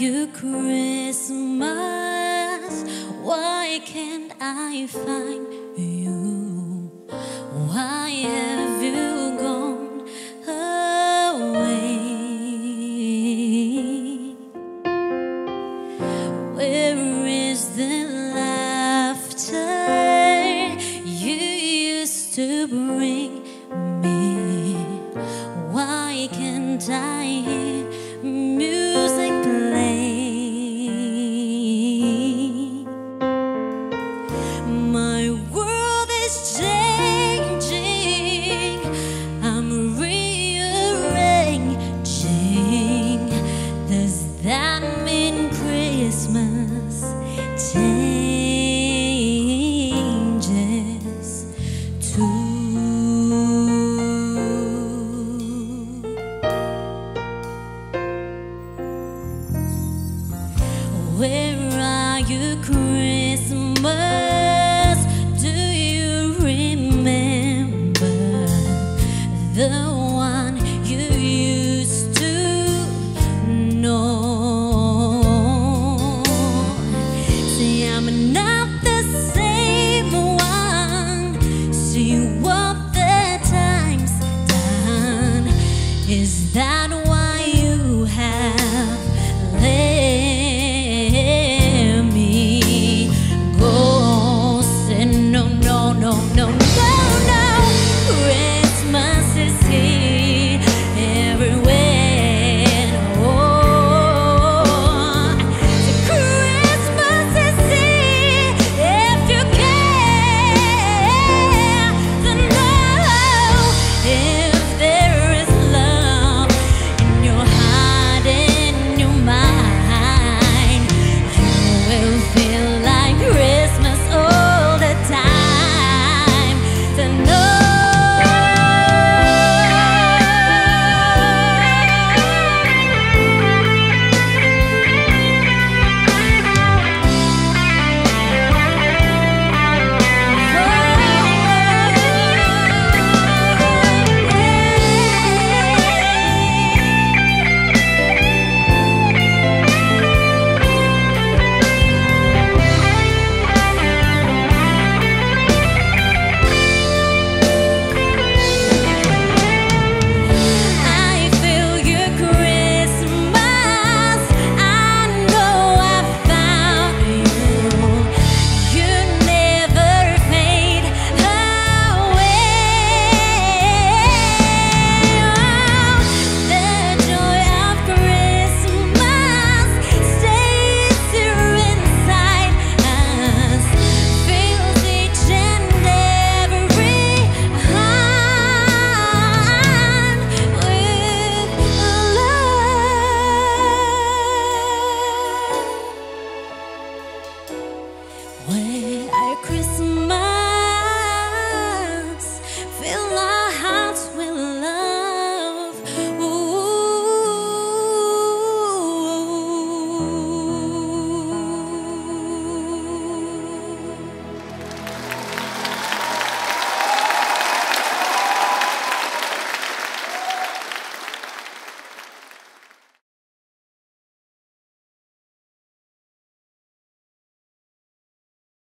you Christmas? Why can't I find you? Why have you gone away? Where is the laughter you used to bring me? Why can't I hear music play? My world is changing, I'm rearranging. Does that mean Christmas changes too? Where are you, Christmas?